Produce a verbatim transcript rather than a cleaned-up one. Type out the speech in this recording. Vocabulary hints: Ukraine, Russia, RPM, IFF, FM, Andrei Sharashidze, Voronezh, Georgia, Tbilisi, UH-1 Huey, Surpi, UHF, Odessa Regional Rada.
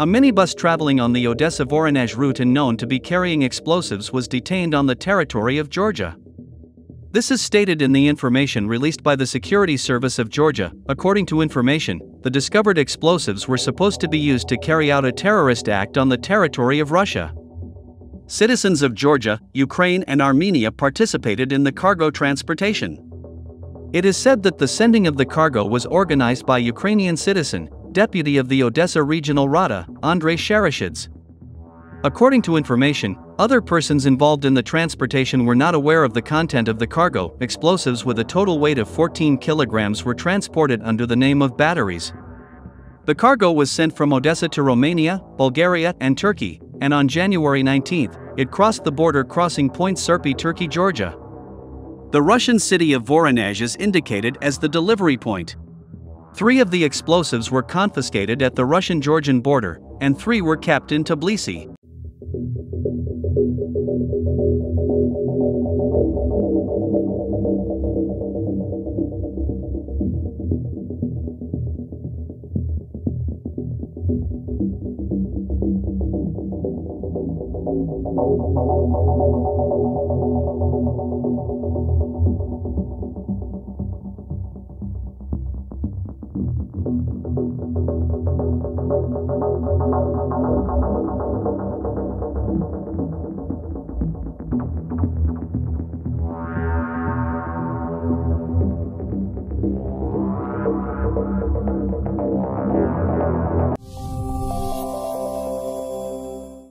A minibus traveling on the Odessa-Voronezh route and known to be carrying explosives was detained on the territory of Georgia. This is stated in the information released by the Security Service of Georgia. According to information, the discovered explosives were supposed to be used to carry out a terrorist act on the territory of Russia. Citizens of Georgia, Ukraine, and Armenia participated in the cargo transportation. It is said that the sending of the cargo was organized by Ukrainian citizen, deputy of the Odessa Regional Rada, Andrei Sharashidze. According to information, other persons involved in the transportation were not aware of the content of the cargo. Explosives with a total weight of fourteen kilograms were transported under the name of batteries. The cargo was sent from Odessa to Romania, Bulgaria, and Turkey, and on January nineteenth, it crossed the border crossing point Surpi, Turkey, Georgia. The Russian city of Voronezh is indicated as the delivery point. Three of the explosives were confiscated at the Russian-Georgian border, and three were kept in Tbilisi. Thank you.